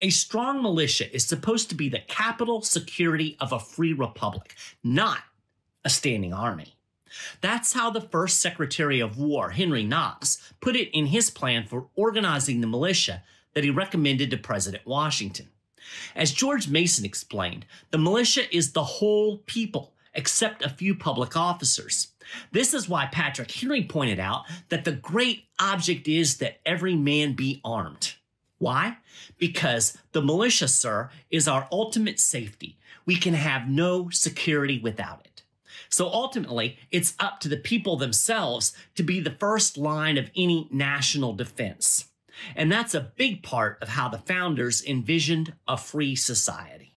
A strong militia is supposed to be the capital security of a free republic, not a standing army. That's how the first Secretary of War, Henry Knox, put it in his plan for organizing the militia that he recommended to President Washington. As George Mason explained, the militia is the whole people, except a few public officers. This is why Patrick Henry pointed out that the great object is that every man be armed. Why? Because the militia, sir, is our ultimate safety. We can have no security without it. So ultimately, it's up to the people themselves to be the first line of any national defense. And that's a big part of how the founders envisioned a free society.